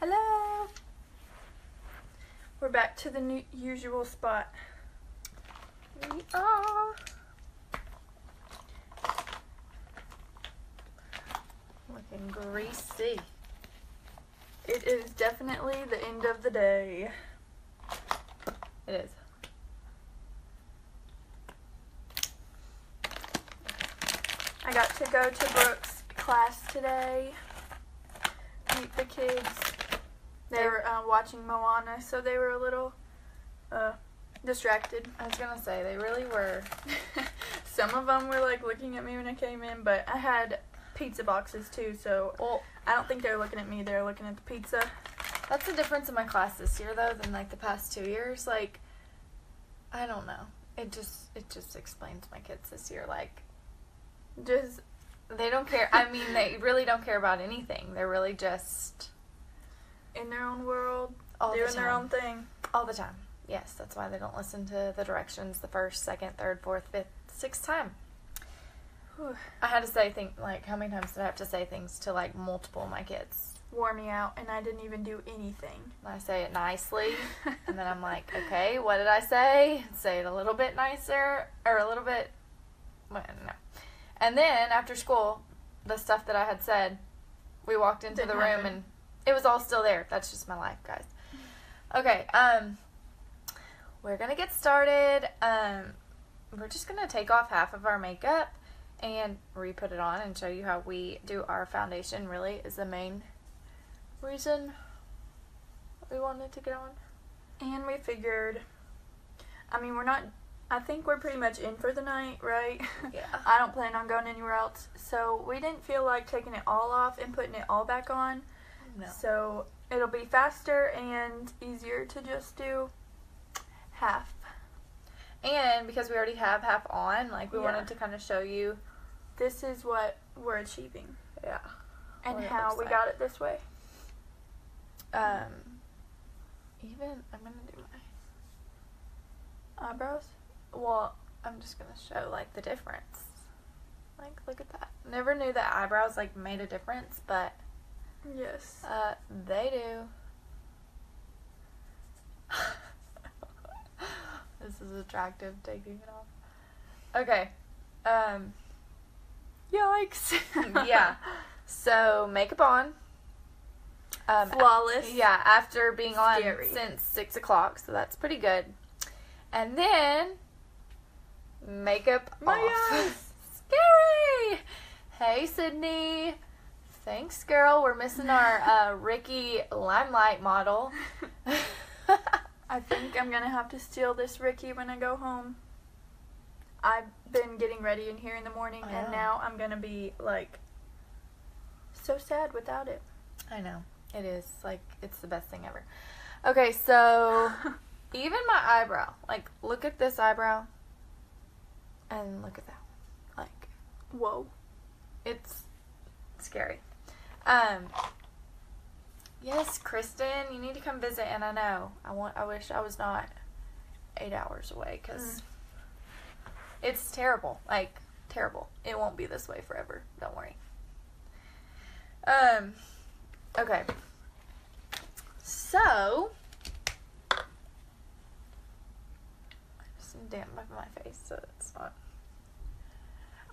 Hello! We're back to the new usual spot. We are. Looking greasy. It is definitely the end of the day. It is. I got to go to Brooke's class today, meet the kids. They were watching Moana, so they were a little distracted. I was gonna say, they really were. Some of them were like looking at me when I came in, but I had pizza boxes too, so I don't think they're looking at me, they're looking at the pizza. That's the difference in my class this year though than like the past 2 years. Like, I don't know. It just explains my kids this year, like, just they don't care. I mean, they really don't care about anything. They're really just in their own world, doing their own thing. All the time. Yes, that's why they don't listen to the directions the first, second, third, fourth, fifth, sixth time. Whew. I had to say things, like, how many times did I have to say things to, like, multiple of my kids? Wore me out, and I didn't even do anything. And I say it nicely, and then I'm like, okay, what did I say? Say it a little bit nicer, or a little bit, well, no. And then, after school, the stuff that I had said, we walked into the room and it was all still there. That's just my life, guys. Okay, we're going to get started. We're just going to take off half of our makeup and re-put it on and show you how we do our foundation. Really is the main reason we wanted to get on. And we figured, I mean, we're not... I think we're pretty much in for the night, right? Yeah. I don't plan on going anywhere else, so we didn't feel like taking it all off and putting it all back on. No. So it'll be faster and easier to just do half. And because we already have half on, like, we wanted to kind of show you this is what we're achieving. Yeah. And how we got it this way. Even I'm gonna do my eyebrows. Well, I'm just going to show, like, the difference. Like, look at that. Never knew that eyebrows, like, made a difference, but... Yes. They do. This is attractive, taking it off. Okay. Yikes. Yeah. So, makeup on. Flawless. Yeah, after being on since 6 o'clock, so that's pretty good. And then... makeup off. Scary! Hey, Sydney. Thanks, girl. We're missing our Ricky Limelight model. I think I'm going to have to steal this Ricky when I go home. I've been getting ready in here in the morning, and now I'm going to be, like, so sad without it. I know. It is. Like, it's the best thing ever. Okay, so, even my eyebrow. Like, look at this eyebrow. And look at that one. Like, whoa. It's scary. Yes, Kristen, you need to come visit, and I know. I wish I was not 8 hours away, because it's terrible. Like, terrible. It won't be this way forever. Don't worry. Okay. So... damp up my face, so it's not.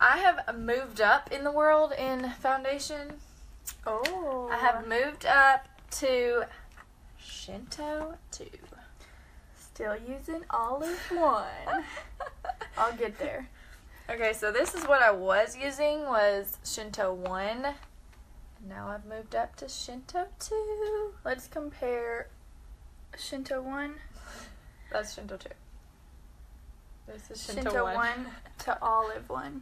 I have moved up in the world in foundation. Oh, I have moved up to Shinto 2. Still using Olive 1. I'll get there. Okay, so this is what I was using, was Shinto 1. Now I've moved up to Shinto 2. Let's compare Shinto 1. That's Shinto 2. This is Shinto 1 to Olive 1.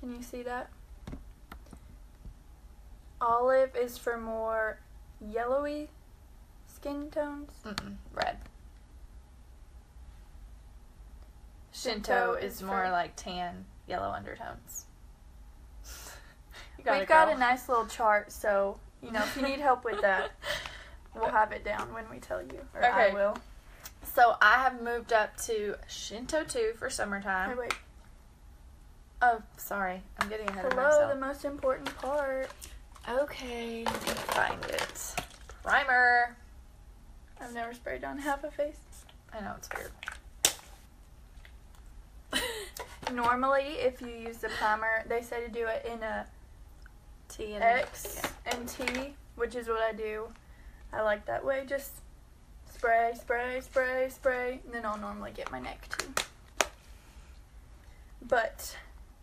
Can you see that? Olive is for more yellowy skin tones. Red. Shinto is more like tan, yellow undertones. We've got a nice little chart, so, you know, if you need help with that, we'll have it down when we tell you. Or okay. I will. So, I have moved up to Shinto 2 for summertime. Hey, wait. Oh, sorry. I'm getting ahead of myself. Hello, the most important part. Okay, let me find it. Primer. I've never sprayed on half a face. I know, it's weird. Normally, if you use the primer, they say to do it in a T and X and T, which is what I do. I like that way. Just spray, spray, spray, spray, and then I'll normally get my neck too. But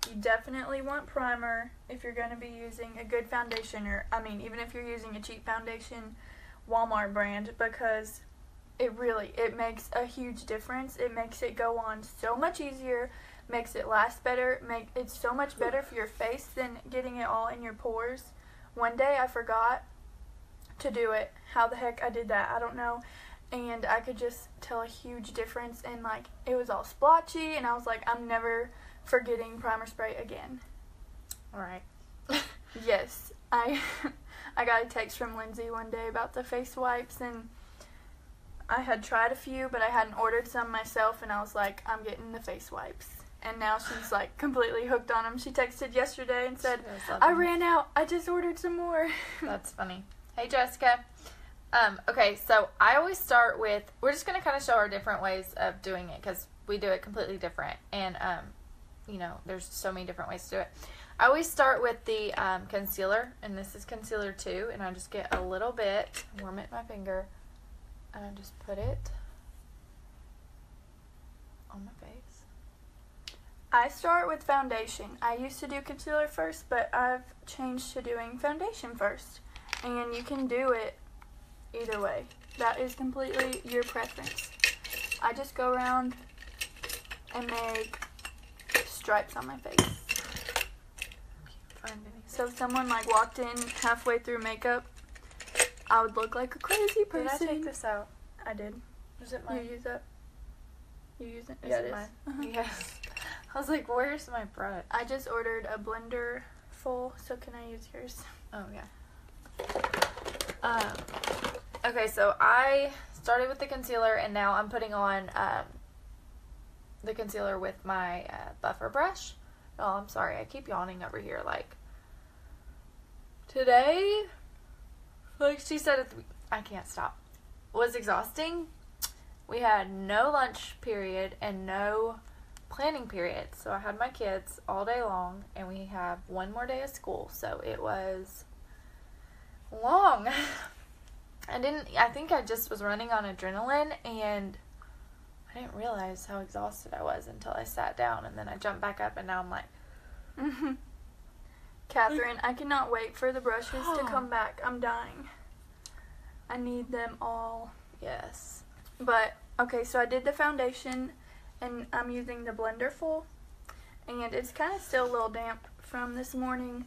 you definitely want primer if you're going to be using a good foundation, or I mean, even if you're using a cheap foundation, Walmart brand, because it makes a huge difference. It makes it go on so much easier, makes it last better, it's so much better for your face than getting it all in your pores. One day I forgot to do it. How the heck I did that, I don't know. And I could just tell a huge difference, and like it was all splotchy, and I was like, I'm never forgetting primer spray again. All right. Yes, I got a text from Lindsay one day about the face wipes, and I had tried a few, but I hadn't ordered some myself, and I was like, I'm getting the face wipes. And now she's like completely hooked on them. She texted yesterday and said, I ran out, I just ordered some more. That's funny. Hey, Jessica. Okay, so I always start with, we're just going to kind of show our different ways of doing it, because we do it completely different, and you know, there's so many different ways to do it. I always start with the concealer, and this is concealer 2, and I just get a little bit, warm it my finger, and I just put it on my face. I start with foundation. I used to do concealer first, but I've changed to doing foundation first, and you can do it either way. That is completely your preference. I just go around and make stripes on my face. So if someone like walked in halfway through makeup, I would look like a crazy person. Did I take this out? I did. Was it mine? You use that? You use it? Is yeah, it mine? Yes. I was like, where's my brush? I just ordered a Blenderful, so can I use yours? Oh, yeah. Okay, so I started with the concealer, and now I'm putting on the concealer with my buffer brush. Oh, I'm sorry. I keep yawning over here. Like, today, like she said, I can't stop. It was exhausting. We had no lunch period and no planning period. So I had my kids all day long, and we have one more day of school. So it was long. I think I just was running on adrenaline, and I didn't realize how exhausted I was until I sat down, and then I jumped back up, and now I'm like, mm-hmm. Catherine, I cannot wait for the brushes to come back. I'm dying. I need them all. Yes. But, okay, so I did the foundation, and I'm using the Blenderful, and it's kind of still a little damp from this morning,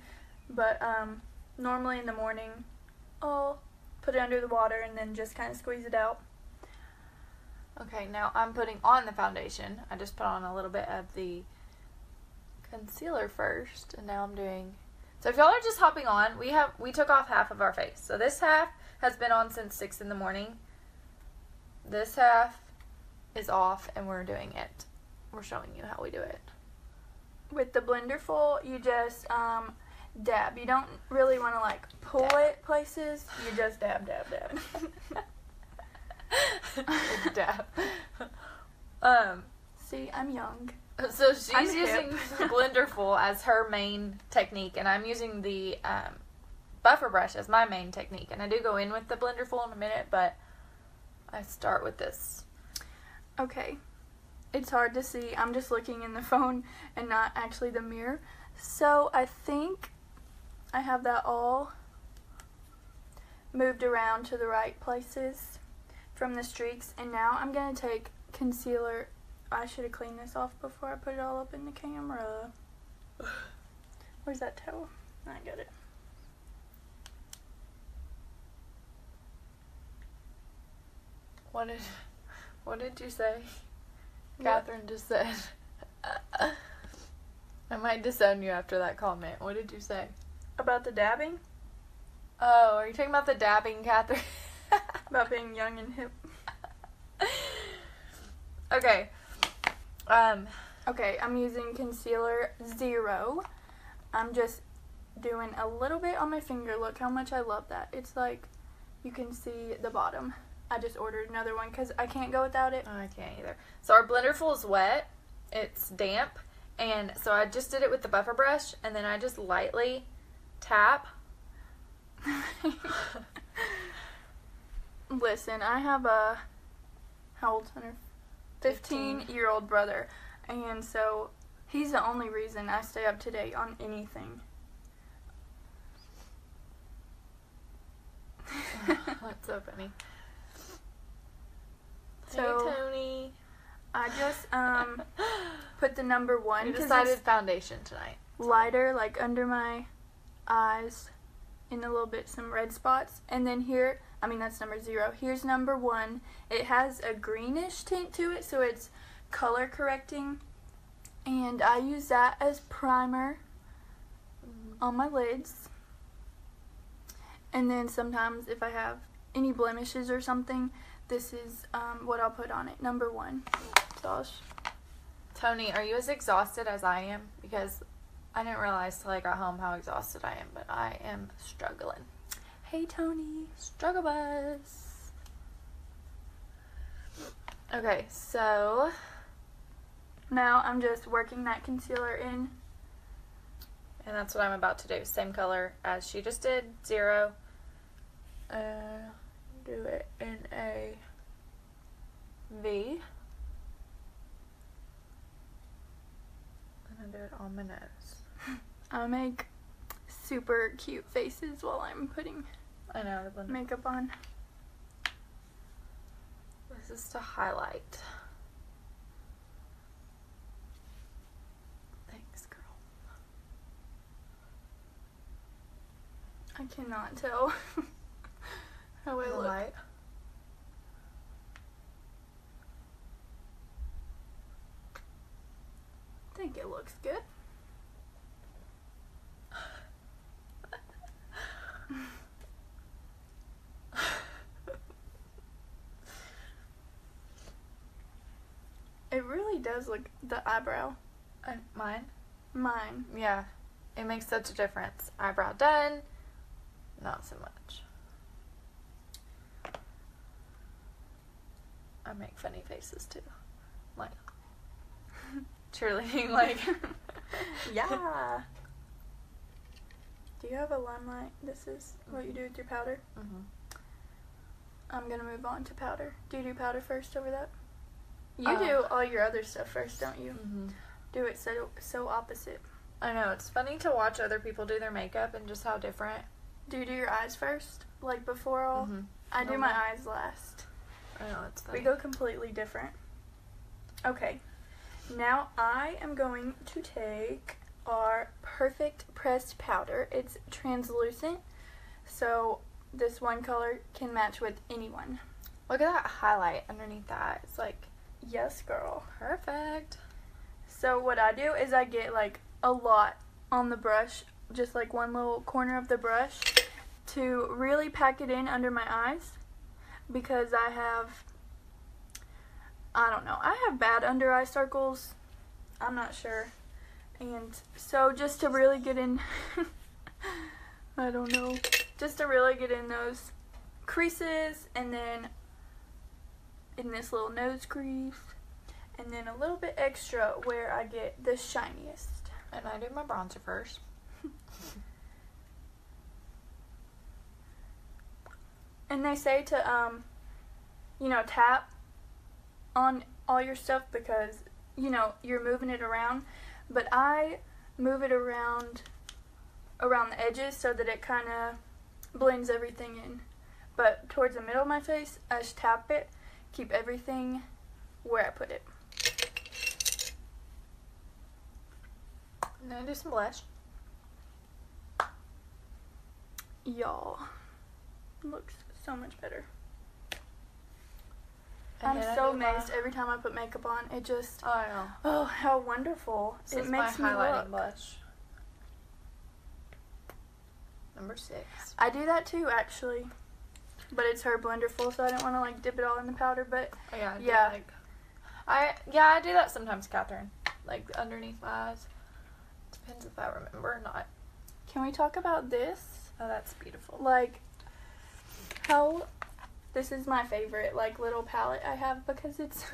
but normally in the morning, I'll put it under the water and then just kind of squeeze it out. Okay, now I'm putting on the foundation. I just put on a little bit of the concealer first, and now I'm doing... So if y'all are just hopping on, we took off half of our face. So this half has been on since 6 in the morning. This half is off, and we're doing it. We're showing you how we do it. With the Blenderful, you just dab. You don't really want to, like, pull it places. You just dab, dab, dab. Dab. See, I'm young. So she's using Blenderful as her main technique, and I'm using the buffer brush as my main technique. And I do go in with the Blenderful in a minute, but I start with this. Okay. It's hard to see. I'm just looking in the phone and not actually the mirror. So I think I have that all moved around to the right places from the streaks, and now I'm going to take concealer. I should have cleaned this off before I put it all up in the camera. Where's that towel? I got it. What did you say? What? Catherine just said. I might disown you after that comment. What did you say? About the dabbing? Oh, are you talking about the dabbing, Catherine? About being young and hip. Okay. Okay, I'm using concealer 0. I'm just doing a little bit on my finger. Look how much I love that. It's like you can see the bottom. I just ordered another one because I can't go without it. Oh, I can't either. So our Blenderful is wet. It's damp. And so I just did it with the buffer brush, and then I just lightly tap. Listen, I have a, how old's Hunter? 15-year-old brother, and so he's the only reason I stay up to date on anything. Oh, that's so funny. So, hey, Tony. I just put the number one. You decided foundation tonight. Lighter, like under my eyes, in a little bit some red spots, and then here, I mean that's number 0. Here's number 1. It has a greenish tint to it, so it's color correcting, and I use that as primer on my lids. And then sometimes if I have any blemishes or something, this is what I'll put on it. Number 1. Gosh. Tony, are you as exhausted as I am? Because I didn't realize till I got home how exhausted I am, but I am struggling. Hey, Tony. Struggle bus. Okay, so now I'm just working that concealer in. And that's what I'm about to do. Same color as she just did, 0. Do it in a V. I'm gonna do it on my nose. I make super cute faces while I'm putting makeup on. This is to highlight. Thanks, girl. I cannot tell. How I look. Light. I think it looks good. It really does look the eyebrow. Mine? Mine. Yeah. It makes such a difference. Eyebrow done. Not so much. I make funny faces too, like cheerleading, like yeah. Do you have a Limelight? This is what you do with your powder. I'm gonna move on to powder. Do you do powder first over that? You do all your other stuff first, don't you? Do it so opposite. I know, it's funny to watch other people do their makeup and just how different. Do you do your eyes first, like before all? I do my eyes last. I know, it's funny. We go completely different. Okay, now I am going to take our Perfect Pressed Powder. It's translucent, so this one color can match with anyone. Look at that highlight underneath that. It's like, yes, girl. Perfect. So what I do is I get like a lot on the brush, just like one little corner of the brush, to really pack it in under my eyes. Because I have, I don't know, I have bad under eye circles, I'm not sure, and so just to really get in, I don't know, just to really get in those creases, and then in this little nose crease, and then a little bit extra where I get the shiniest. And I do my bronzer first. And they say to, you know, tap on all your stuff because, you know, you're moving it around. But I move it around the edges so that it kind of blends everything in. But towards the middle of my face, I just tap it, keep everything where I put it. Now do some blush. Y'all. Looks so much better. And I'm so amazed every time I put makeup on. It just, I know. Oh, how wonderful. This it is makes my highlighting blush. Number 6. I do that too, actually. But it's her Blenderful, so I don't want to like dip it all in the powder. But oh, yeah, I do that sometimes, Catherine. Like underneath my eyes. Depends if I remember or not. Can Can we talk about this? Oh, that's beautiful. Like, how this is my favorite, like, little palette I have because it's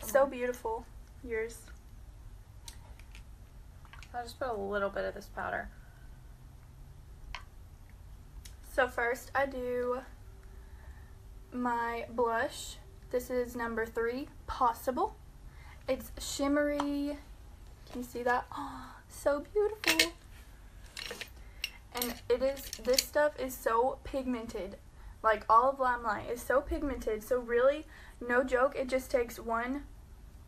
so beautiful. Yours? I'll just put a little bit of this powder. So first I do my blush. This is number 3, Possible. It's shimmery. Can you see that? Oh, so beautiful. And it is, this stuff is so pigmented. Like, Olive Limelight is so pigmented. So really, no joke, it just takes one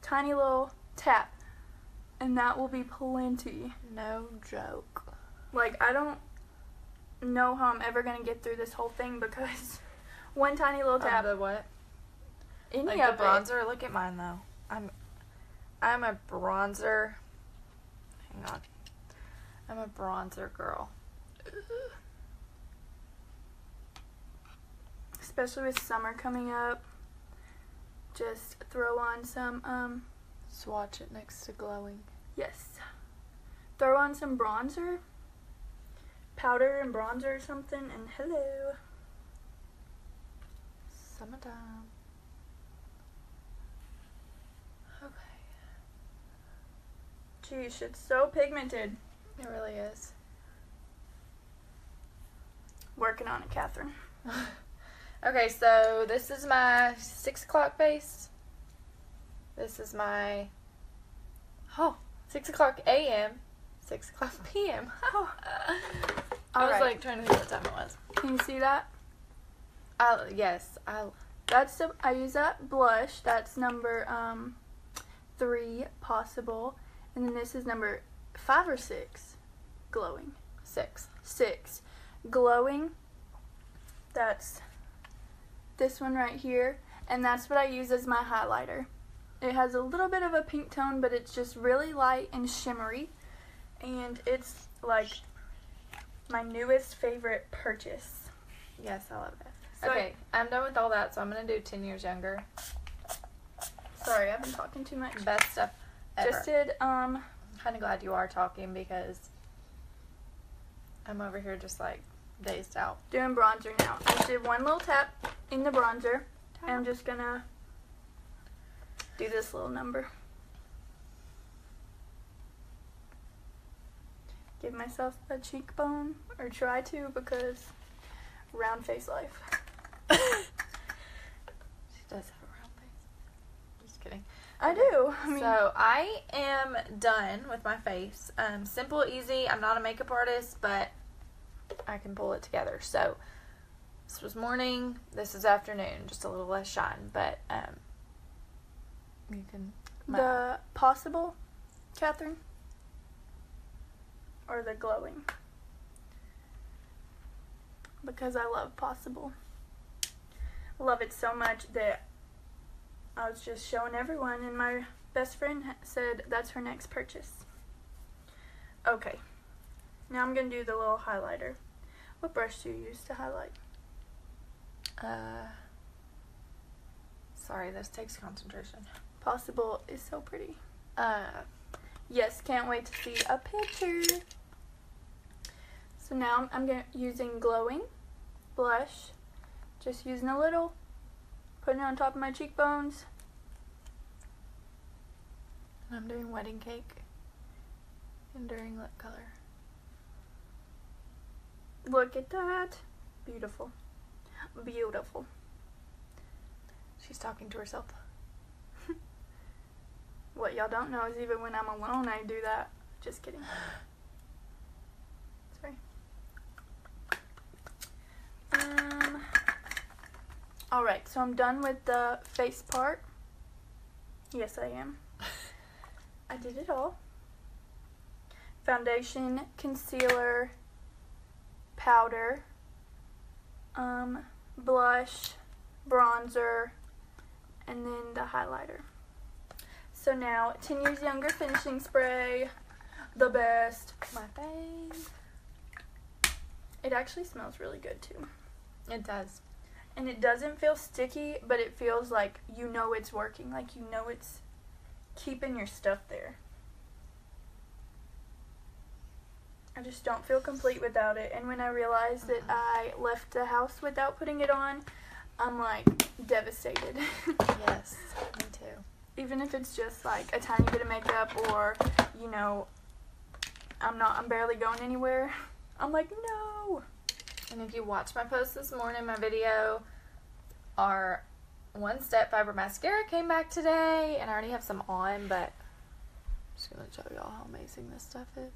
tiny little tap. And that will be plenty. No joke. Like, I don't know how I'm ever going to get through this whole thing because one tiny little tap. The what? Any like of the bronzer? It. Look at mine, though. I'm a bronzer. Hang on. I'm a bronzer girl. Especially with summer coming up. Just throw on some, swatch it next to glowing. Yes. Throw on some bronzer. Powder and bronzer or something, and hello. Summertime. Okay. Geez, it's so pigmented. It really is. Working on it, Catherine. Okay, so this is my 6 o'clock base. This is my 6:00 a.m. 6:00 p.m. I was like trying to think what time it was. Can you see that? Yes. That's the, I use that blush. That's number 3, Possible, and then this is number 5 or 6, Glowing. 6. Glowing. That's this one right here, and that's what I use as my highlighter. It has a little bit of a pink tone, but it's just really light and shimmery. And it's like my newest favorite purchase. Yes, I love it. Okay, I'm done with all that, so I'm going to do 10 years younger. Sorry, I've been talking too much. Best stuff ever. Just did, I'm kind of glad you are talking because I'm over here just like dazed out. Doing bronzer now. I did one little tap in the bronzer. And I'm just going to do this little number. Give myself a cheekbone, or try to, because round face life. She does have a round face. Just kidding. I do. I mean, so I am done with my face. Simple, easy. I'm not a makeup artist, but I can pull it together. So this was morning. This is afternoon. Just a little less shine, but you can. The Possible, Catherine. Or the Glowing, because I love Possible. Love it so much that I was just showing everyone, and my best friend said that's her next purchase. Okay, now I'm gonna do the little highlighter. What brush do you use to highlight? Sorry, this takes concentration. Possible is so pretty. Yes, can't wait to see a picture. So now I'm using Glowing blush. Just using a little. Putting it on top of my cheekbones. And I'm doing Wedding Cake. Enduring Lip Color. Look at that. Beautiful. Beautiful. She's talking to herself. What y'all don't know is even when I'm alone, I do that. Just kidding. Sorry. Alright, so I'm done with the face part. Yes, I am. I did it all. Foundation, concealer, powder, blush, bronzer, and then the highlighter. So now, 10 years younger finishing spray, the best, my fave. It actually smells really good too. It does. And it doesn't feel sticky, but it feels like you know it's working, like you know it's keeping your stuff there. I just don't feel complete without it. And when I realized that I left the house without putting it on, I'm like devastated. Yes, me too. Even if it's just like a tiny bit of makeup or, you know, I'm barely going anywhere. I'm like, no. And if you watch my post this morning, my video, our One Step Fiber Mascara came back today, and I already have some on, but I'm just going to show y'all how amazing this stuff is.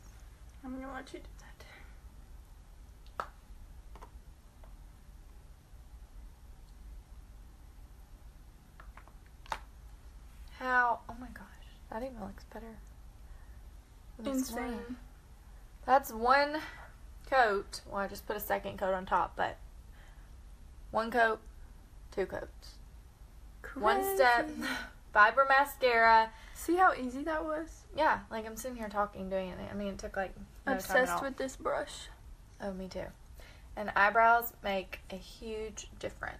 I'm going to let you do that. How, oh my gosh, that even looks better. Insane. That's one coat. Well, I just put a second coat on top, but one coat, two coats. Crazy. One Step Fiber Mascara. See how easy that was? Yeah, like I'm sitting here talking, doing it. I mean, it took like no time at all. Obsessed with this brush. Oh, me too. And eyebrows make a huge difference.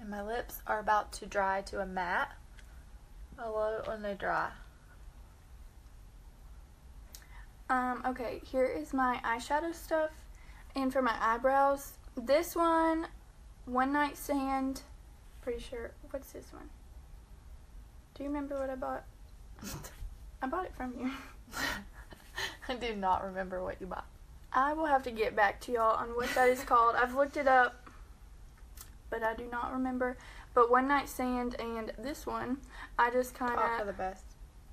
And my lips are about to dry to a matte. I love it when they dry. Okay, here is my eyeshadow stuff. And for my eyebrows, this one, One Night Sand, pretty sure. What's this one? Do you remember what I bought? I bought it from you. I do not remember what you bought. I will have to get back to y'all on what that is called. I've looked it up, but I do not remember. But One Night Sand and this one, I just kind of... Taupe for the best.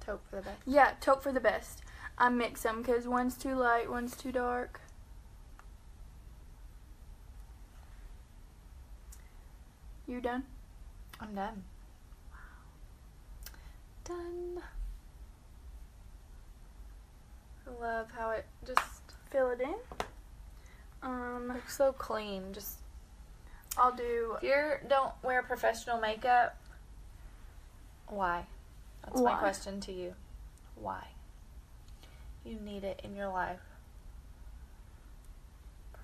Taupe for the best. Yeah, Taupe for the best. I mix them because one's too light, one's too dark. You done? I'm done. Wow. Done. I love how it just... Fill it in. Looks so clean, just... I'll do... If you don't wear professional makeup, why? That's my question to you. Why? You need it in your life.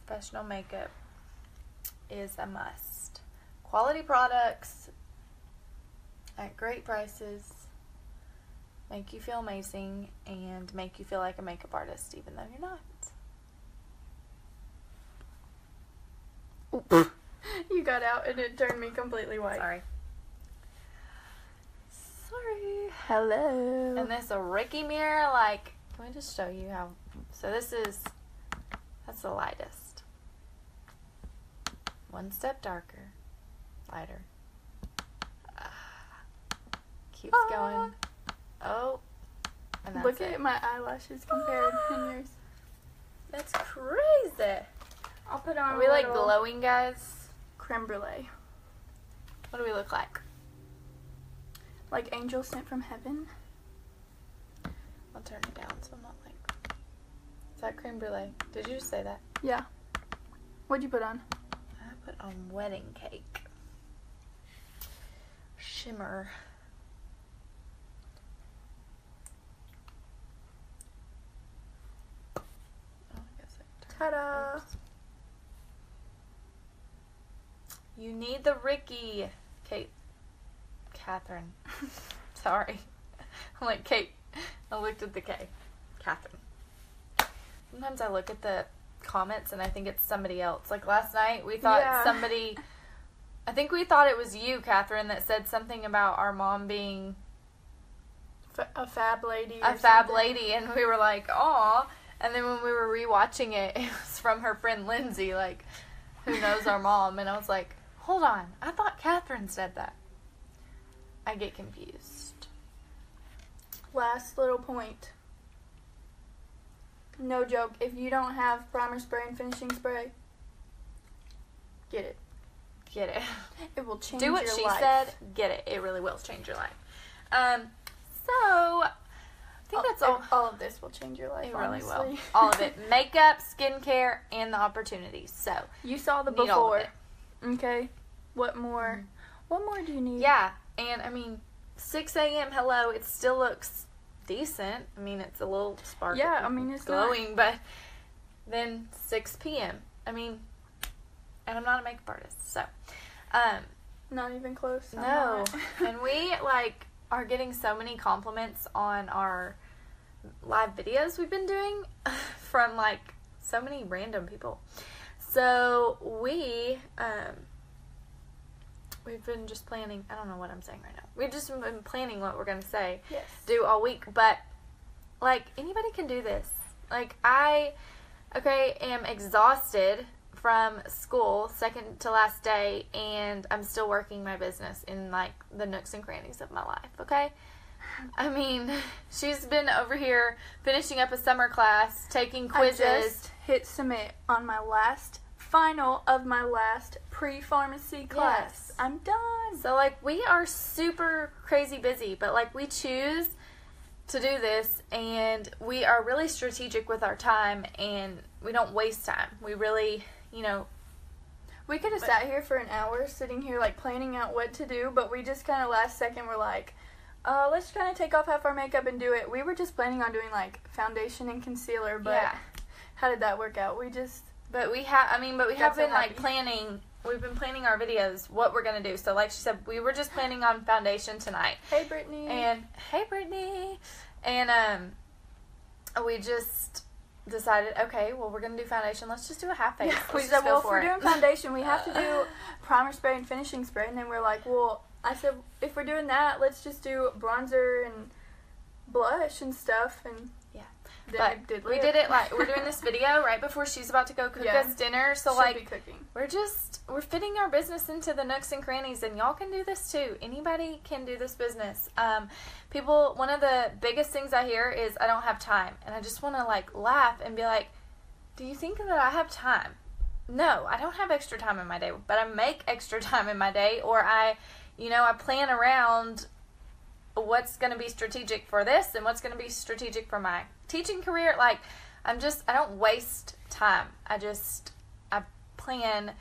Professional makeup is a must. Quality products at great prices make you feel amazing and make you feel like a makeup artist even though you're not. Oops. You got out and it turned me completely white. Sorry. Sorry. Hello. And this Ricky mirror, like, can we just show you how? So this is, that's the lightest. One step darker. Lighter. Keeps going. Oh. And that's Look at my eyelashes compared to yours. That's crazy. I'll put on. Are we like glowing, guys? Creme brulee. What do we look like? Like angels sent from heaven. I'll turn it down so I'm not like... Is that creme brulee? Did you just say that? Yeah. What'd you put on? I put on Wedding Cake. Shimmer. Oh, I guess I turned. Ta-da! Oops. You need the Ricky. Catherine. Sorry. I'm like, Kate. I looked at the K. Catherine. Sometimes I look at the comments and I think it's somebody else. Like last night, we thought somebody... I think we thought it was you, Catherine, that said something about our mom being... A fab lady. A fab lady. And we were like, aw. And then when we were rewatching it, it was from her friend Lindsay, like, who knows our mom. And I was like... Hold on, I thought Catherine said that. I get confused. Last little point. No joke, if you don't have primer spray and finishing spray, get it. Get it. It will change your life. Do what she said, get it. It really will change your life. So, I think that's all. All of this will change your life, honestly. It really will. All of it. Makeup, skincare, and the opportunities. So, you saw the before. Okay, what more? What more do you need? Yeah, and I mean, 6 a.m., hello, it still looks decent. I mean, it's a little sparkly. Yeah, I mean, it's glowing, but then 6 p.m. I mean, and I'm not a makeup artist, so. Not even close. No. And we, like, are getting so many compliments on our live videos we've been doing from, like, so many random people. So we, we've been just planning, I don't know what I'm saying right now. We've just been planning what we're going to say, yes, do all week. But, like, anybody can do this. Like, I am exhausted from school, second to last day, and I'm still working my business in, like, the nooks and crannies of my life, okay? I mean, she's been over here finishing up a summer class, taking quizzes. I just hit submit on my last final of my last pre-pharmacy class. Yes. I'm done. So, like, we are super crazy busy, but, like, we choose to do this, and we are really strategic with our time, and we don't waste time. We really... You know, we could have sat here for an hour sitting here, like, planning out what to do, but we just kind of last second were like, let's kind of take off half our makeup and do it. We were just planning on doing, like, foundation and concealer, but yeah. How did that work out? We've been planning our videos, what we're going to do. So, like she said, we were just planning on foundation tonight. Hey, Brittany. And we just... decided, okay, well, we're going to do foundation. Let's just do a half face. Yeah, we said, well, if we're doing foundation, we have to do primer spray and finishing spray. And then we're like, well, I said, if we're doing that, let's just do bronzer and blush and stuff. And yeah, but we did it like, we're doing this video right before she's about to go cook us dinner. So, like, we're fitting our business into the nooks and crannies. And y'all can do this too. Anybody can do this business. One of the biggest things I hear is, I don't have time. And I just want to, like, laugh and be like, do you think that I have time? No, I don't have extra time in my day, but I make extra time in my day, or I plan around what's going to be strategic for this and what's going to be strategic for my teaching career. Like, I don't waste time. I plan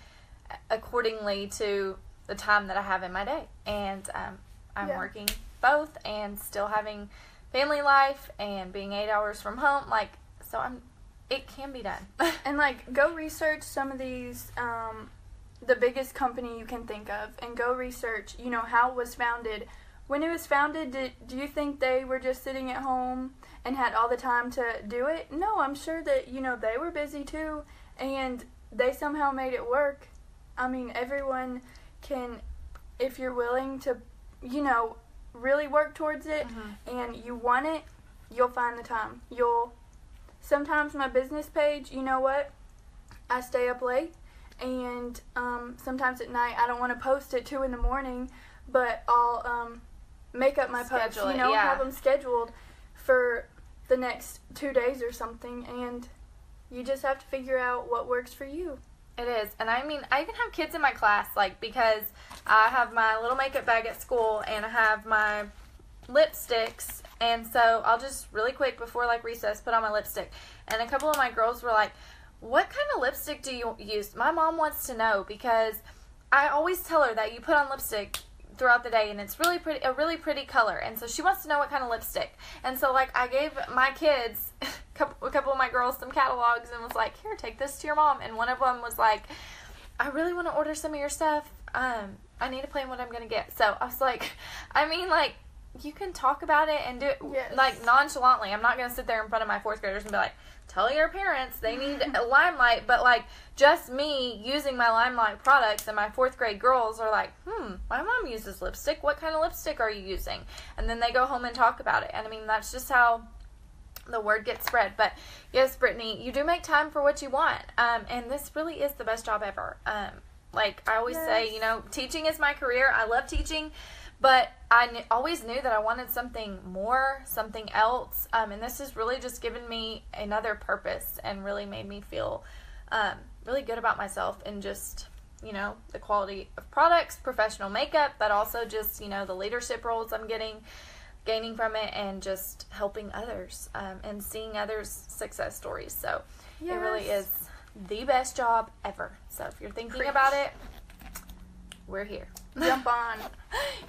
accordingly to the time that I have in my day. And I'm working both and still having family life and being 8 hours from home, like, so it can be done. And, like, go research some of these the biggest company you can think of, and go research, you know, how it was founded. When it was founded, do you think they were just sitting at home and had all the time to do it? No, I'm sure that, you know, they were busy too, and they somehow made it work. I mean, everyone can, if you're willing to, you know, really work towards it, mm-hmm, and you want it, you'll find the time. Sometimes my business page, you know what, I stay up late, and sometimes at night I don't want to post at 2 in the morning, but I'll make up my posts, you know, have them scheduled for the next 2 days or something, and you just have to figure out what works for you. It is. And I mean, I even have kids in my class, like, because I have my little makeup bag at school and I have my lipsticks, and so I'll just really quick before, like, recess put on my lipstick. And a couple of my girls were like, what kind of lipstick do you use? My mom wants to know, because I always tell her that you put on lipstick throughout the day, and it's really pretty, a really pretty color, and so she wants to know what kind of lipstick. And so, like, I gave my kids, a couple of my girls, some catalogs and was like, here, take this to your mom. And one of them was like, I really want to order some of your stuff. I need to plan what I'm going to get. So I was like, I mean, like, you can talk about it and do it, yes, like, nonchalantly. I'm not going to sit there in front of my fourth graders and be like, tell your parents they need a Limelight. But, like, just me using my Limelight products, and my fourth grade girls are like, my mom uses lipstick. What kind of lipstick are you using? And then they go home and talk about it. And I mean, that's just how the word gets spread. But yes, Brittany, you do make time for what you want. And this really is the best job ever. Like I always say, you know, teaching is my career. I love teaching, but I always knew that I wanted something more, something else. And this has really just given me another purpose and really made me feel really good about myself, and just, you know, the quality of products, professional makeup, but also just, you know, the leadership roles I'm gaining from it, and just helping others and seeing others' success stories. So it really is the best job ever. So if you're thinking about it, we're here. Jump on.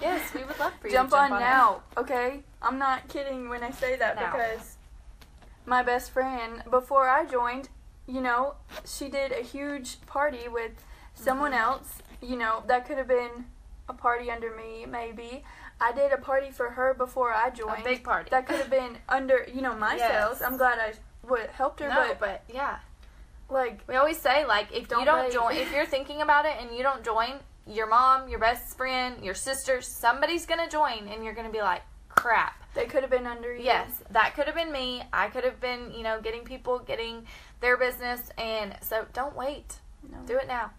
Yes, we would love for you to jump on now. Okay, I'm not kidding when I say that now, because my best friend, before I joined, you know, she did a huge party with someone else, you know, that could have been a party under me, maybe. I did a party for her before I joined. A big party. That could have been under, you know, my sales. I'm glad I helped her. No, but yeah. Like, we always say, like, if you don't join, if you're thinking about it and you don't join, your mom, your best friend, your sister, somebody's going to join, and you're going to be like, crap. They could have been under you. Yes, that could have been me. I could have been, you know, getting people, getting their business, and so don't wait. No. Do it now.